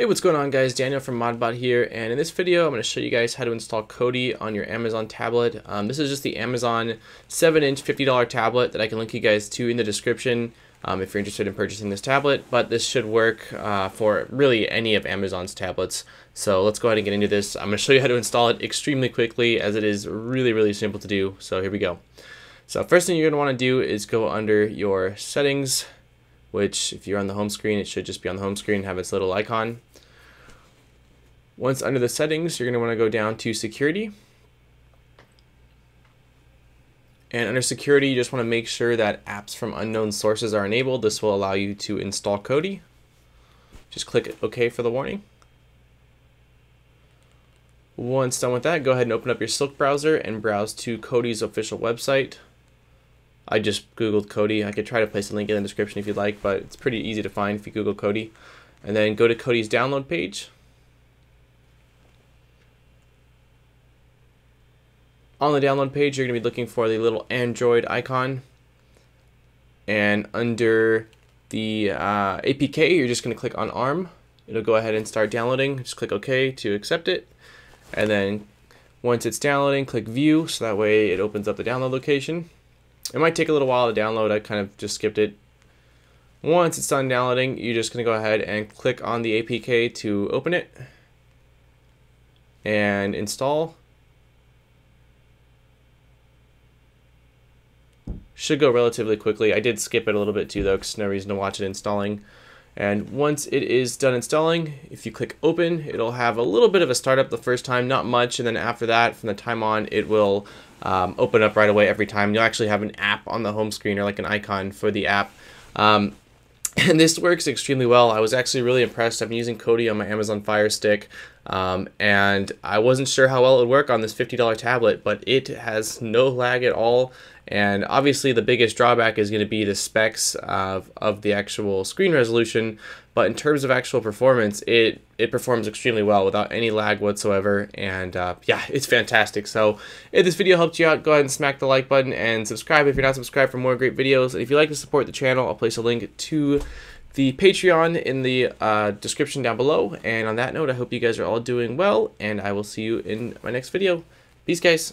Hey, what's going on guys? Daniel from ModBot here, and in this video I'm going to show you guys how to install Kodi on your Amazon tablet. This is just the Amazon 7-inch $50 tablet that I can link you guys to in the description if you're interested in purchasing this tablet, but this should work for really any of Amazon's tablets. So let's go ahead and get into this. I'm going to show you how to install it extremely quickly as it is really simple to do. So here we go. So first thing you're going to want to do is go under your settings, which if you're on the home screen, it should just be on the home screen, have its little icon. Once under the settings, you're going to want to go down to security. And under security, you just want to make sure that apps from unknown sources are enabled. This will allow you to install Kodi. Just click OK for the warning. Once done with that, go ahead and open up your Silk browser and browse to Kodi's official website. I just Googled Kodi. I could try to place a link in the description if you'd like, but it's pretty easy to find if you Google Kodi. And then go to Kodi's download page. On the download page, you're going to be looking for the little Android icon. And under the APK, you're just going to click on ARM. It'll go ahead and start downloading. Just click OK to accept it. And then once it's downloading, click View, so that way it opens up the download location. It might take a little while to download. I kind of just skipped it. Once it's done downloading, you're just going to go ahead and click on the APK to open it and install. Should go relatively quickly. I did skip it a little bit too though, because no reason to watch it installing. And once it is done installing, if you click open, it'll have a little bit of a startup the first time, not much, and then after that, from the time on, it will open up right away every time. You'll actually have an app on the home screen or like an icon for the app. And this works extremely well. I was actually really impressed. I've been using Kodi on my Amazon Fire Stick, and I wasn't sure how well it would work on this $50 tablet, but it has no lag at all. And obviously the biggest drawback is going to be the specs of the actual screen resolution, but in terms of actual performance, it performs extremely well without any lag whatsoever, and yeah, it's fantastic. So if this video helped you out, go ahead and smack the like button and subscribe if you're not subscribed for more great videos. And if you'd like to support the channel, I'll place a link to the Patreon in the description down below. And on that note, I hope you guys are all doing well, and I will see you in my next video. Peace, guys.